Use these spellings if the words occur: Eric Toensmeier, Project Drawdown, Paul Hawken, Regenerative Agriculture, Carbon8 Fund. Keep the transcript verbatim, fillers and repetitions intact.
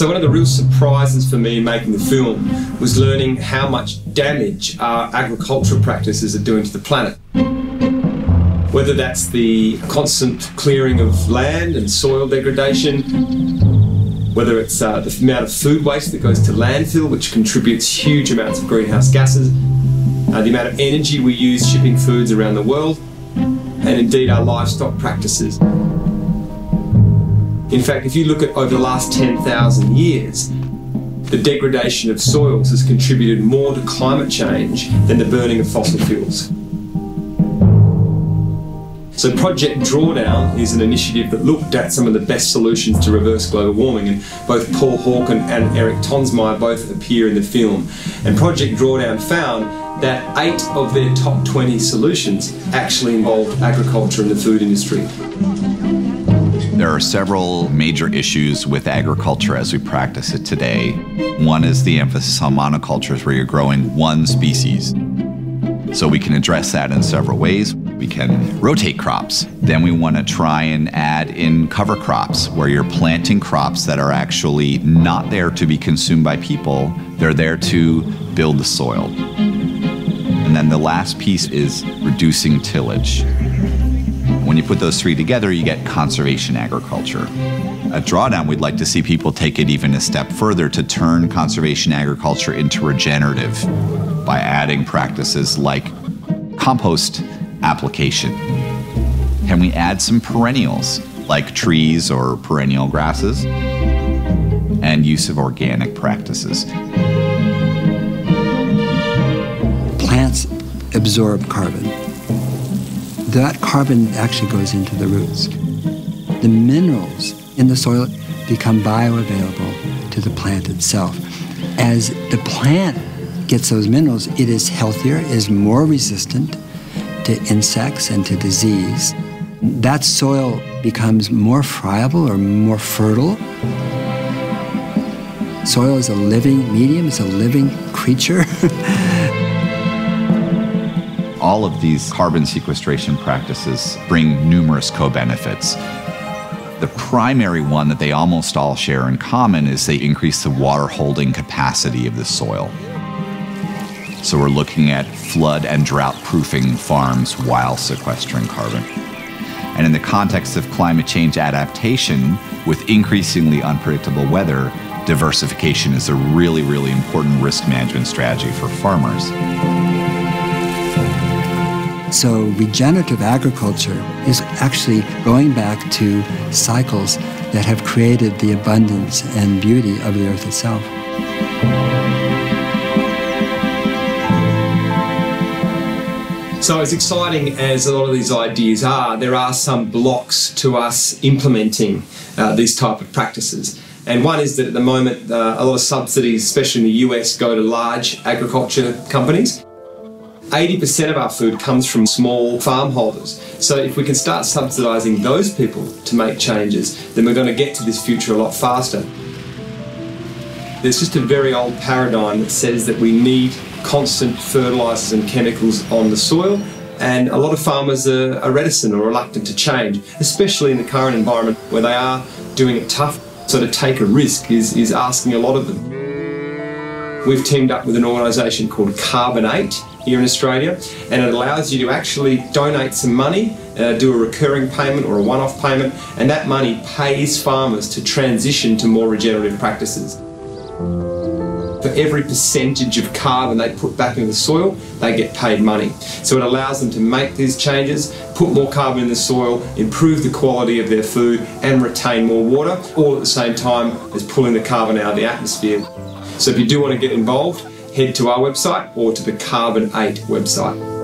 So one of the real surprises for me making the film was learning how much damage our agricultural practices are doing to the planet. Whether that's the constant clearing of land and soil degradation, whether it's uh, the amount of food waste that goes to landfill, which contributes huge amounts of greenhouse gases, uh, the amount of energy we use shipping foods around the world, and indeed our livestock practices. In fact, if you look at over the last ten thousand years, the degradation of soils has contributed more to climate change than the burning of fossil fuels. So Project Drawdown is an initiative that looked at some of the best solutions to reverse global warming, and both Paul Hawken and Eric Toensmeier both appear in the film. And Project Drawdown found that eight of their top twenty solutions actually involved agriculture and the food industry. There are several major issues with agriculture as we practice it today. One is the emphasis on monocultures, where you're growing one species. So we can address that in several ways. We can rotate crops. Then we want to try and add in cover crops, where you're planting crops that are actually not there to be consumed by people. They're there to build the soil. And then the last piece is reducing tillage. When you put those three together, you get conservation agriculture. At Drawdown, we'd like to see people take it even a step further to turn conservation agriculture into regenerative by adding practices like compost application. Can we add some perennials, like trees or perennial grasses, and use of organic practices? Plants absorb carbon. That carbon actually goes into the roots. The minerals in the soil become bioavailable to the plant itself. As the plant gets those minerals, it is healthier, it is more resistant to insects and to disease. That soil becomes more friable or more fertile. Soil is a living medium, it's a living creature. All of these carbon sequestration practices bring numerous co-benefits. The primary one that they almost all share in common is they increase the water holding capacity of the soil. So we're looking at flood and drought proofing farms while sequestering carbon. And in the context of climate change adaptation, with increasingly unpredictable weather, diversification is a really, really important risk management strategy for farmers. So regenerative agriculture is actually going back to cycles that have created the abundance and beauty of the earth itself. So as exciting as a lot of these ideas are, there are some blocks to us implementing uh, these type of practices. And one is that at the moment, uh, a lot of subsidies, especially in the U S, go to large agriculture companies. eighty percent of our food comes from small farm holders. So if we can start subsidising those people to make changes, then we're going to get to this future a lot faster. There's just a very old paradigm that says that we need constant fertilisers and chemicals on the soil, and a lot of farmers are, are reticent or reluctant to change, especially in the current environment where they are doing it tough. So to take a risk is, is asking a lot of them. We've teamed up with an organisation called Carbon eight here in Australia, and it allows you to actually donate some money, uh, do a recurring payment or a one-off payment, and that money pays farmers to transition to more regenerative practices. For every percentage of carbon they put back into the soil, they get paid money. So it allows them to make these changes, put more carbon in the soil, improve the quality of their food, and retain more water, all at the same time as pulling the carbon out of the atmosphere. So if you do want to get involved, head to our website or to the Carbon eight website.